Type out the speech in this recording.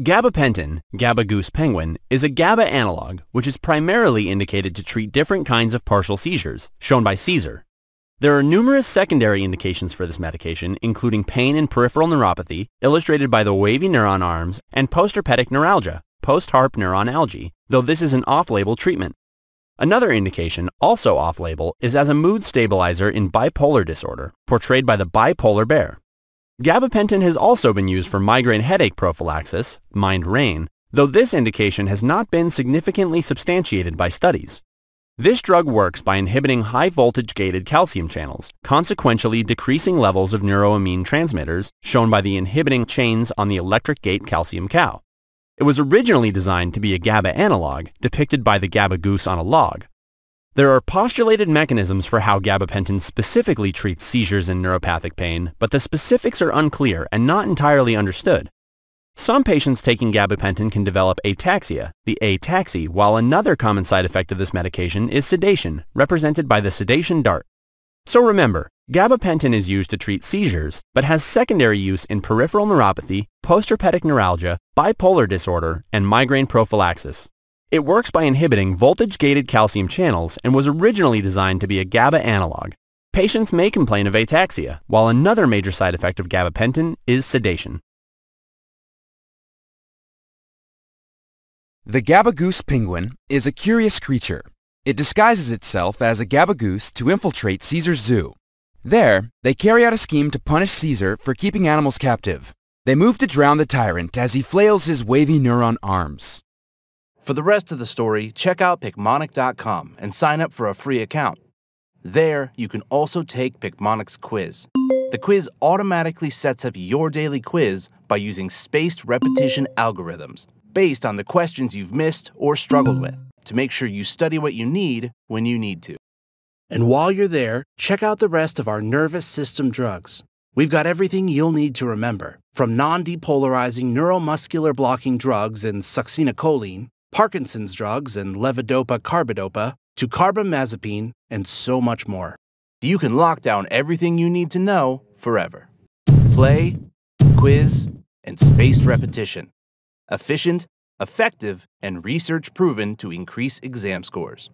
Gabapentin, GABA goose penguin, is a GABA analog which is primarily indicated to treat different kinds of partial seizures, shown by seizure. There are numerous secondary indications for this medication, including pain and peripheral neuropathy, illustrated by the wavy neuron arms, and postherpetic neuralgia, post-herp neuron algae, though this is an off-label treatment. Another indication, also off-label, is as a mood stabilizer in bipolar disorder, portrayed by the bipolar bear. Gabapentin has also been used for migraine headache prophylaxis, migraine, though this indication has not been significantly substantiated by studies. This drug works by inhibiting high-voltage gated calcium channels, consequently decreasing levels of neuroamine transmitters, shown by the inhibiting chains on the electric gate calcium cow. It was originally designed to be a GABA analog, depicted by the GABA goose on a log. There are postulated mechanisms for how gabapentin specifically treats seizures and neuropathic pain, but the specifics are unclear and not entirely understood. Some patients taking gabapentin can develop ataxia, the ataxia, while another common side effect of this medication is sedation, represented by the sedation dart. So remember, gabapentin is used to treat seizures, but has secondary use in peripheral neuropathy, postherpetic neuralgia, bipolar disorder, and migraine prophylaxis. It works by inhibiting voltage-gated calcium channels and was originally designed to be a GABA analog. Patients may complain of ataxia, while another major side effect of gabapentin is sedation. The GABA goose penguin is a curious creature. It disguises itself as a GABA goose to infiltrate Caesar's zoo. There, they carry out a scheme to punish Caesar for keeping animals captive. They move to drown the tyrant as he flails his wavy neuron arms. For the rest of the story, check out Picmonic.com and sign up for a free account. There, you can also take Picmonic's quiz. The quiz automatically sets up your daily quiz by using spaced repetition algorithms based on the questions you've missed or struggled with, to make sure you study what you need when you need to. And while you're there, check out the rest of our nervous system drugs. We've got everything you'll need to remember, from non-depolarizing neuromuscular blocking drugs and succinylcholine, Parkinson's drugs and levodopa carbidopa, to carbamazepine, and so much more. You can lock down everything you need to know forever. Play, quiz, and spaced repetition. Efficient, effective, and research proven to increase exam scores.